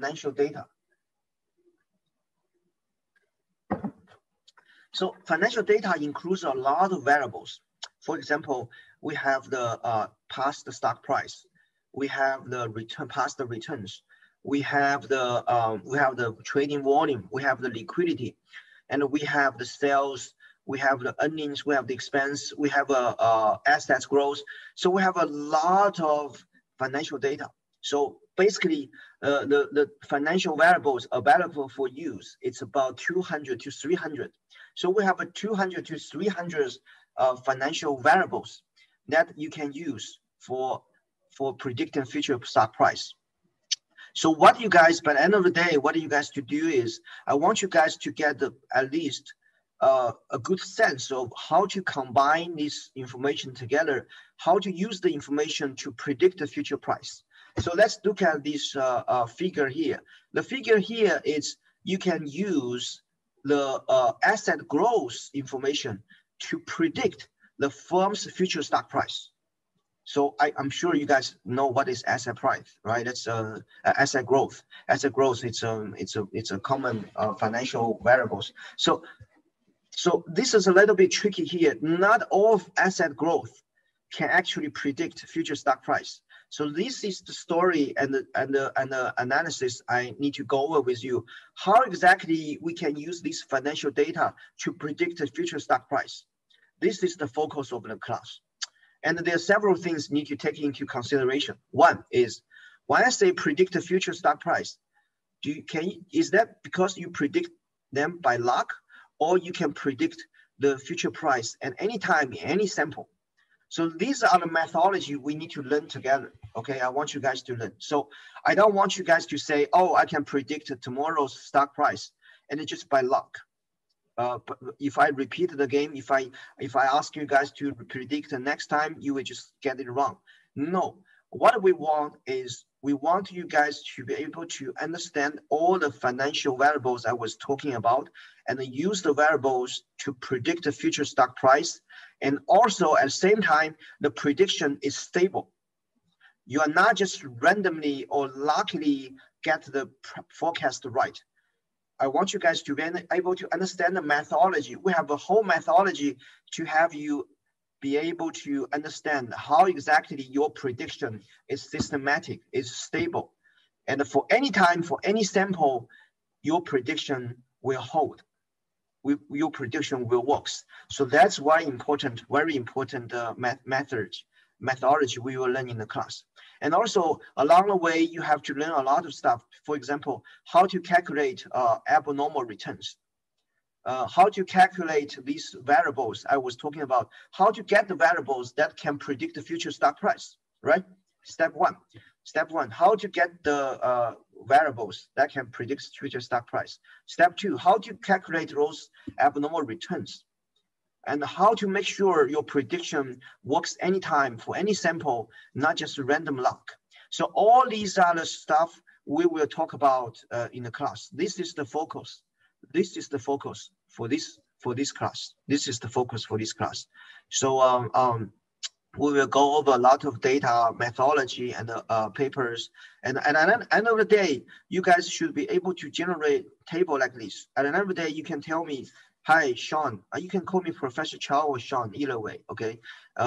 financial data. So financial data includes a lot of variables. For example, we have the past stock price, we have the past returns, we have the trading volume, we have the liquidity, and we have the sales, we have the earnings, we have the expense, we have assets growth. So we have a lot of financial data. So basically, the financial variables available for use, it's about 200 to 300. So we have a 200 to 300 financial variables that you can use for predicting future stock price. So what you guys, by the end of the day, what you guys to do is, I want you guys to get at least a good sense of how to combine this information together, how to use the information to predict the future price. So let's look at this figure here. The figure here is you can use the asset growth information to predict the firm's future stock price. So I'm sure you guys know what is asset price, right? That's asset growth. Asset growth, it's a common financial variables. So this is a little bit tricky here. Not all asset growth can actually predict future stock price. So this is the story and the analysis I need to go over with you. How exactly we can use this financial data to predict the future stock price? This is the focus of the class. And there are several things need to take into consideration. One is, when I say predict the future stock price, is that because you predict them by luck, or you can predict the future price at any time, any sample? So these are the methodology we need to learn together, okay? I want you guys to learn. So I don't want you guys to say, oh, I can predict tomorrow's stock price, and it's just by luck. But if I repeat the game, if I ask you guys to predict the next time, you will just get it wrong. No, what we want is we want you guys to be able to understand all the financial variables I was talking about and use the variables to predict the future stock price. And also at the same time, the prediction is stable. You are not just randomly or luckily get the forecast right. I want you guys to be able to understand the methodology. We have a whole methodology to have you be able to understand how exactly your prediction is systematic, is stable. And for any time, for any sample, your prediction will hold. Your prediction will work. So that's why important, very important methodology we will learn in the class. And also along the way, you have to learn a lot of stuff. For example, how to calculate abnormal returns, how to calculate these variables I was talking about, how to get the variables that can predict the future stock price, right? Step one, how to get the variables that can predict future stock price. Step two, how to calculate those abnormal returns, and how to make sure your prediction works anytime for any sample, not just random luck. So all these are the stuff we will talk about in the class. This is the focus. This is the focus for this class. This is the focus for this class. So we will go over a lot of data, methodology, and papers. And at the end of the day, you guys should be able to generate table like this. At the end of the day, you can tell me, hi, Sean. You can call me Professor Chow or Sean, either way, okay?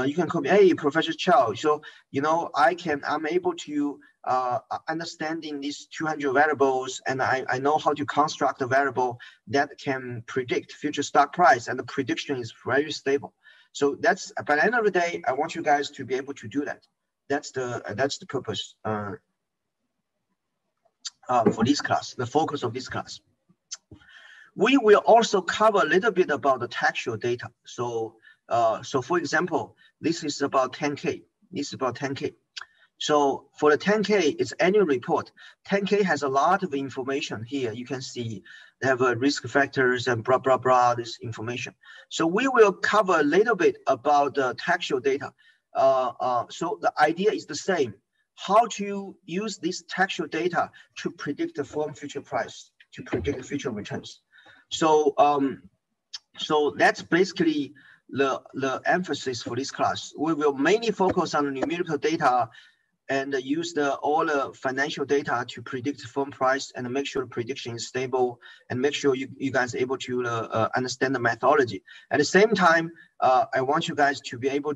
You can call me, hey, Professor Chow. So, you know, I'm able to understanding these 200 variables, and I know how to construct a variable that can predict future stock price, and the prediction is very stable. So that's, by the end of the day, I want you guys to be able to do that. That's the purpose for this class, the focus of this class. We will also cover a little bit about the textual data. So, so for example, this is about 10K. This is about 10K. So for the 10K, it's annual report. 10K has a lot of information here. You can see they have risk factors and blah, blah, blah, this information. So we will cover a little bit about the textual data. So the idea is the same, how to use this textual data to predict the firm future price, to predict the future returns. So, so that's basically the emphasis for this class. We will mainly focus on numerical data and use all the financial data to predict firm price and make sure the prediction is stable and make sure you guys are able to understand the methodology. At the same time, I want you guys to be able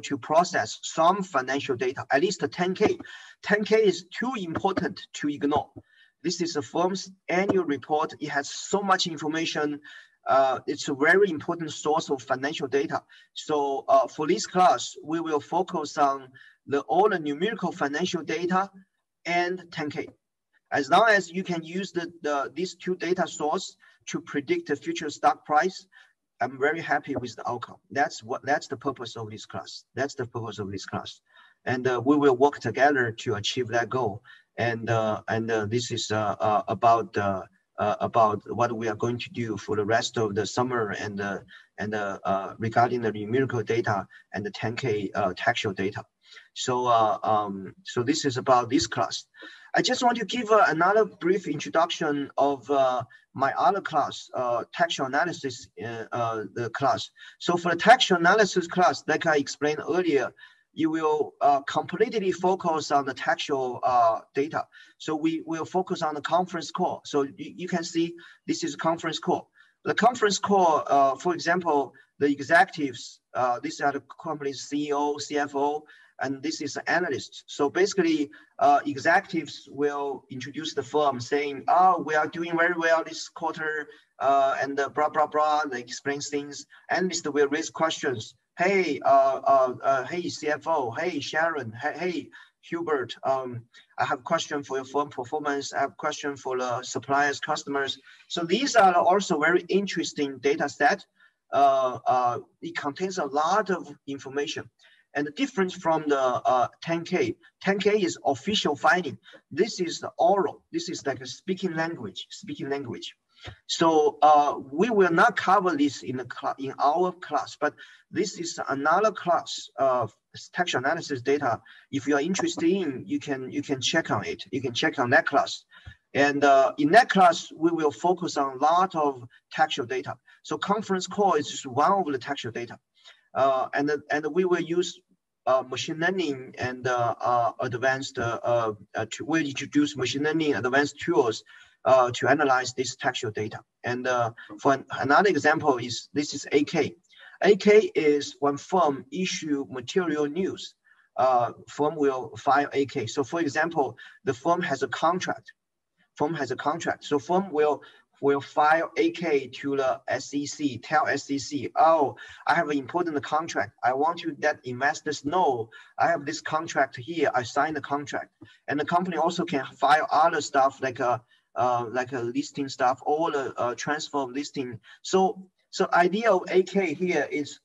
to process some financial data, at least 10K. 10K is too important to ignore. This is a firm's annual report. It has so much information. It's a very important source of financial data. So for this class, we will focus on all the numerical financial data and 10K. As long as you can use these two data sources to predict the future stock price, I'm very happy with the outcome. That's the purpose of this class. And we will work together to achieve that goal. And this is about what we are going to do for the rest of the summer and regarding the numerical data and the 10K textual data. So so this is about this class. I just want to give another brief introduction of my other class, textual analysis the class. So for the textual analysis class, like I explained earlier, you will completely focus on the textual data. So we will focus on the conference call. So you can see this is a conference call. The conference call, for example, the executives, these are the company's CEO, CFO, and this is analysts. So basically, executives will introduce the firm saying, oh, we are doing very well this quarter, and blah, blah, blah, they explain things. Analysts will raise questions. Hey, hey CFO, hey Sharon, hey Hubert, I have a question for your firm performance, I have a question for the suppliers, customers. So these are also very interesting data set. It contains a lot of information. And the difference from the 10K, 10K is official finding. This is the oral, this is like a speaking language. So we will not cover this in our class, but this is another class of textual analysis data. If you are interested in, you can check on it. You can check on that class. And in that class, we will focus on a lot of textual data. So conference call is just one of the textual data. And we will use machine learning and advanced, we'll introduce machine learning advanced tools to analyze this textual data. And for another example is, this is 8K. 8K is when firm issue material news, firm will file 8K. So for example, the firm has a contract. So firm will file 8K to the SEC, tell SEC, oh, I have an important contract. I want you that investors know I have this contract here. I signed the contract. And the company also can file other stuff like a listing stuff, all the transfer listing. So idea of 8K here is,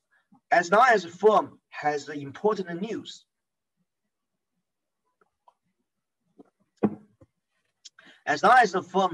as long as a firm has the important news, as long as the firm